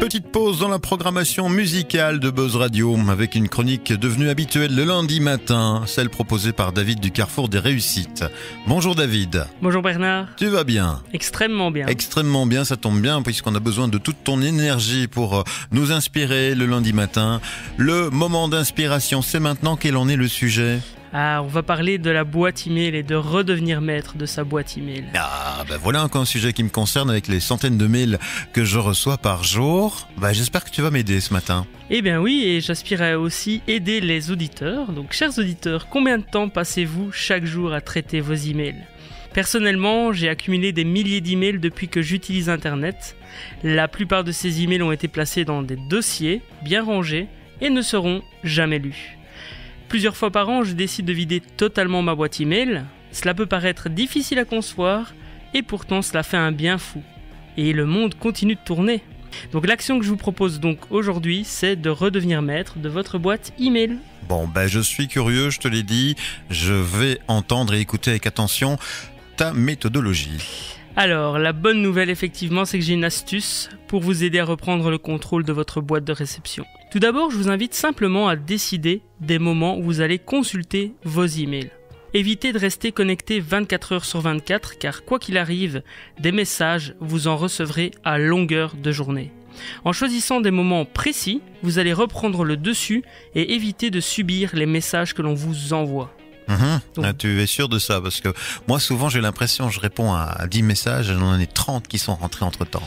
Petite pause dans la programmation musicale de Buzz Radio avec une chronique devenue habituelle le lundi matin, celle proposée par David du Carrefour des Réussites. Bonjour David. Bonjour Bernard. Tu vas bien? Extrêmement bien. Extrêmement bien, ça tombe bien puisqu'on a besoin de toute ton énergie pour nous inspirer le lundi matin. Le moment d'inspiration, c'est maintenant. Quel en est le sujet? Ah, on va parler de la boîte email et de redevenir maître de sa boîte email. Ah, ben voilà encore un sujet qui me concerne avec les centaines de mails que je reçois par jour. Ben, j'espère que tu vas m'aider ce matin. Eh bien oui, et j'aspire à aussi aider les auditeurs. Donc, chers auditeurs, combien de temps passez-vous chaque jour à traiter vos emails ? Personnellement, j'ai accumulé des milliers d'emails depuis que j'utilise Internet. La plupart de ces emails ont été placés dans des dossiers bien rangés et ne seront jamais lus. Plusieurs fois par an, je décide de vider totalement ma boîte email. Cela peut paraître difficile à concevoir et pourtant cela fait un bien fou. Et le monde continue de tourner. Donc l'action que je vous propose donc aujourd'hui, c'est de redevenir maître de votre boîte email. Bon, ben je suis curieux, je te l'ai dit, je vais entendre et écouter avec attention ta méthodologie. Alors, la bonne nouvelle effectivement, c'est que j'ai une astuce pour vous aider à reprendre le contrôle de votre boîte de réception. Tout d'abord, je vous invite simplement à décider des moments où vous allez consulter vos emails. Évitez de rester connecté 24 heures sur 24 car quoi qu'il arrive, des messages, vous en recevrez à longueur de journée. En choisissant des moments précis, vous allez reprendre le dessus et éviter de subir les messages que l'on vous envoie. Donc, ah, tu es sûr de ça? Parce que moi souvent j'ai l'impression je réponds à 10 messages et j'en ai 30 qui sont rentrés entre temps.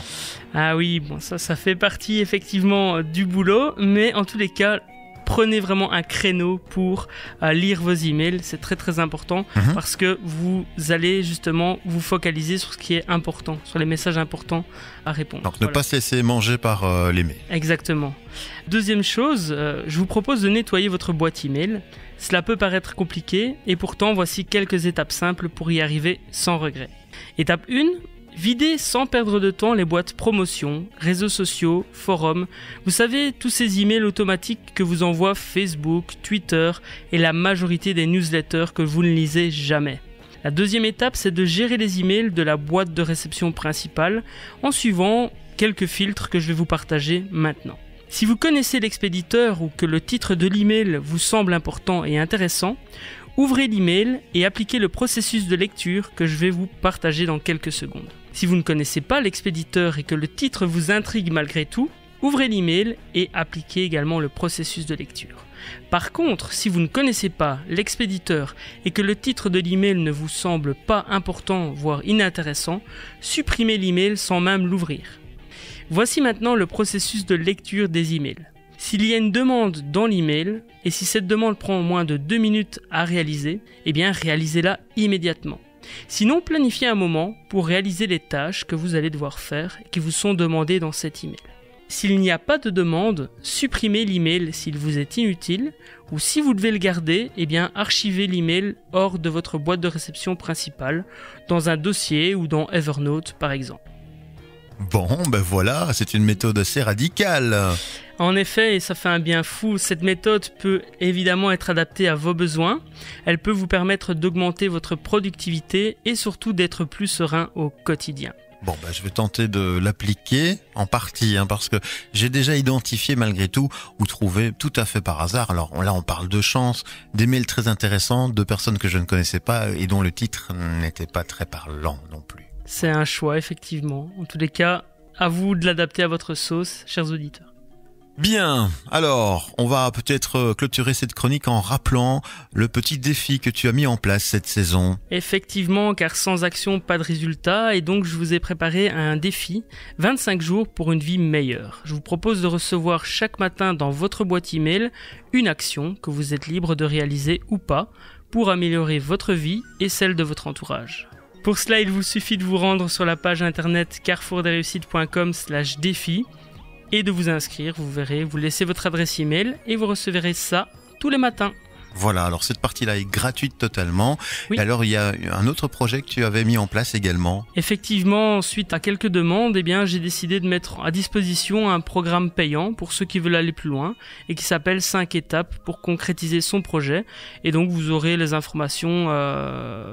Ah oui, bon, ça fait partie effectivement du boulot, mais en tous les cas prenez vraiment un créneau pour lire vos emails, c'est très très important parce que vous allez justement vous focaliser sur ce qui est important, sur les messages importants à répondre. Donc voilà. Ne pas se laisser manger par les mails. Exactement. Deuxième chose, je vous propose de nettoyer votre boîte email. Cela peut paraître compliqué et pourtant voici quelques étapes simples pour y arriver sans regret. Étape 1, videz sans perdre de temps les boîtes promotion, réseaux sociaux, forums. Vous savez, tous ces emails automatiques que vous envoie Facebook, Twitter et la majorité des newsletters que vous ne lisez jamais. La deuxième étape, c'est de gérer les emails de la boîte de réception principale en suivant quelques filtres que je vais vous partager maintenant. Si vous connaissez l'expéditeur ou que le titre de l'email vous semble important et intéressant, ouvrez l'email et appliquez le processus de lecture que je vais vous partager dans quelques secondes. Si vous ne connaissez pas l'expéditeur et que le titre vous intrigue malgré tout, ouvrez l'email et appliquez également le processus de lecture. Par contre, si vous ne connaissez pas l'expéditeur et que le titre de l'email ne vous semble pas important, voire inintéressant, supprimez l'email sans même l'ouvrir. Voici maintenant le processus de lecture des emails. S'il y a une demande dans l'email, et si cette demande prend au moins de 2 minutes à réaliser, eh bien réalisez-la immédiatement. Sinon, planifiez un moment pour réaliser les tâches que vous allez devoir faire et qui vous sont demandées dans cet email. S'il n'y a pas de demande, supprimez l'email s'il vous est inutile, ou si vous devez le garder, eh bien archivez l'email hors de votre boîte de réception principale, dans un dossier ou dans Evernote par exemple. Bon, ben voilà, c'est une méthode assez radicale. En effet, et ça fait un bien fou, cette méthode peut évidemment être adaptée à vos besoins. Elle peut vous permettre d'augmenter votre productivité et surtout d'être plus serein au quotidien. Bon, ben je vais tenter de l'appliquer en partie, parce que j'ai déjà identifié malgré tout ou trouvé tout à fait par hasard. Alors là, on parle de chance, des mails très intéressants, de personnes que je ne connaissais pas et dont le titre n'était pas très parlant non plus. C'est un choix, effectivement. En tous les cas, à vous de l'adapter à votre sauce, chers auditeurs. Bien, alors, on va peut-être clôturer cette chronique en rappelant le petit défi que tu as mis en place cette saison. Effectivement, car sans action, pas de résultat. Et donc, je vous ai préparé un défi, 25 jours pour une vie meilleure. Je vous propose de recevoir chaque matin dans votre boîte email une action que vous êtes libre de réaliser ou pas pour améliorer votre vie et celle de votre entourage. Pour cela, il vous suffit de vous rendre sur la page internet carrefourdesreussites.com/défi et de vous inscrire. Vous verrez, vous laissez votre adresse email et vous recevrez ça tous les matins. Voilà, alors cette partie-là est gratuite totalement. Oui. Et alors il y a un autre projet que tu avais mis en place également. Effectivement, suite à quelques demandes, eh bien, j'ai décidé de mettre à disposition un programme payant pour ceux qui veulent aller plus loin et qui s'appelle 5 étapes pour concrétiser son projet. Et donc vous aurez les informations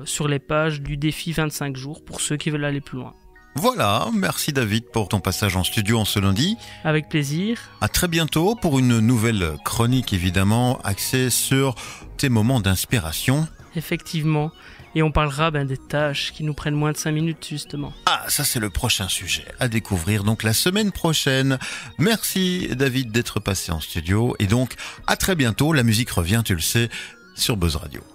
sur les pages du défi 25 jours pour ceux qui veulent aller plus loin. Voilà, merci David pour ton passage en studio en ce lundi. Avec plaisir. À très bientôt pour une nouvelle chronique évidemment axée sur tes moments d'inspiration. Effectivement, et on parlera des tâches qui nous prennent moins de 5 minutes justement. Ah, ça c'est le prochain sujet à découvrir donc la semaine prochaine. Merci David d'être passé en studio et donc à très bientôt, la musique revient tu le sais sur Buzz Radio.